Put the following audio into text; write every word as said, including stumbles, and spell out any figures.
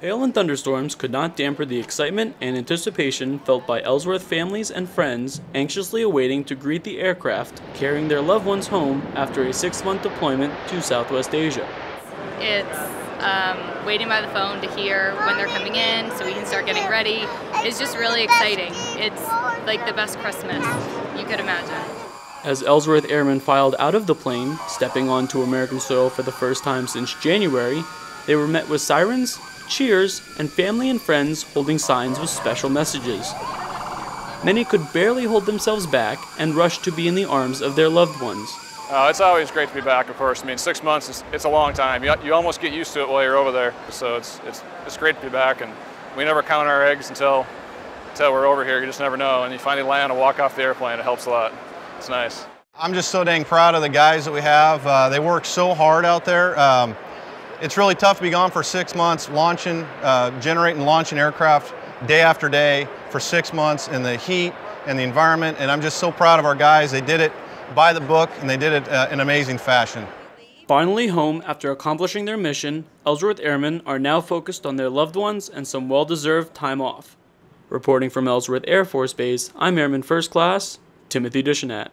Hail and thunderstorms could not dampen the excitement and anticipation felt by Ellsworth families and friends anxiously awaiting to greet the aircraft carrying their loved ones home after a six-month deployment to Southwest Asia. It's um, waiting by the phone to hear when they're coming in so we can start getting ready. It's just really exciting. It's like the best Christmas you could imagine. As Ellsworth airmen filed out of the plane, stepping onto American soil for the first time since January, they were met with sirens, cheers, and family and friends holding signs with special messages. Many could barely hold themselves back and rushed to be in the arms of their loved ones. Uh, it's always great to be back, of course. I mean, six months, is, it's a long time. You, you almost get used to it while you're over there. So it's, it's, it's great to be back, and we never count our eggs until, until we're over here. You just never know, and you finally land and walk off the airplane. It helps a lot. It's nice. I'm just so dang proud of the guys that we have. Uh, they work so hard out there. Um, it's really tough to be gone for six months, launching, uh, generating, launching aircraft day after day for six months in the heat and the environment. And I'm just so proud of our guys. They did it by the book, and they did it uh, in amazing fashion. Finally home after accomplishing their mission, Ellsworth Airmen are now focused on their loved ones and some well-deserved time off. Reporting from Ellsworth Air Force Base, I'm Airman First Class Timothy Dischinat.